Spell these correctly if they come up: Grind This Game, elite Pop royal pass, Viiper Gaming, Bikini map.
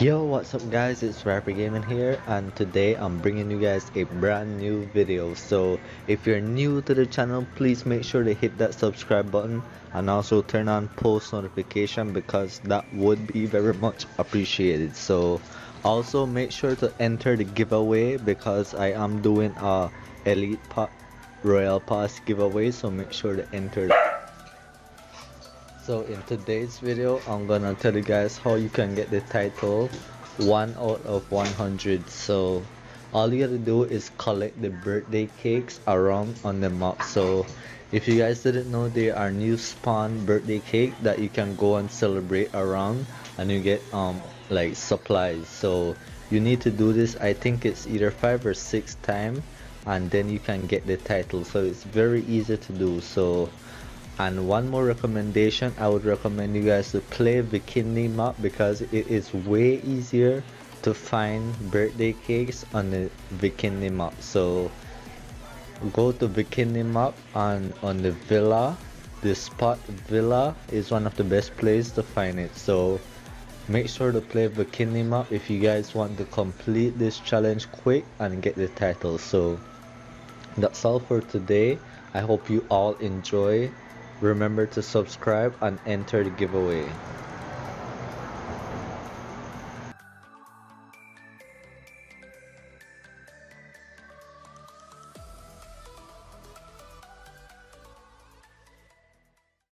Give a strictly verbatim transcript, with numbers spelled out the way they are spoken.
Yo, what's up guys, it's Viiper Gaming here, and today I'm bringing you guys a brand new video. So if you're new to the channel, please make sure to hit that subscribe button and also turn on post notification because that would be very much appreciated. So also make sure to enter the giveaway because I am doing a elite Pop royal pass giveaway, so make sure to enter that. So in today's video, I'm gonna tell you guys how you can get the title one out of one hundred. So all you gotta do is collect the birthday cakes around on the map. So if you guys didn't know, there are new spawn birthday cake that you can go and celebrate around, and you get um like supplies. So you need to do this, I think it's either five or six times, and then you can get the title. So it's very easy to do. So and one more recommendation, I would recommend you guys to play Bikini Map because it is way easier to find birthday cakes on the Bikini Map. So go to Bikini Map and on the villa, the spot villa is one of the best places to find it. So make sure to play Bikini Map if you guys want to complete this challenge quick and get the title. So that's all for today. I hope you all enjoy. Remember to subscribe and enter the giveaway.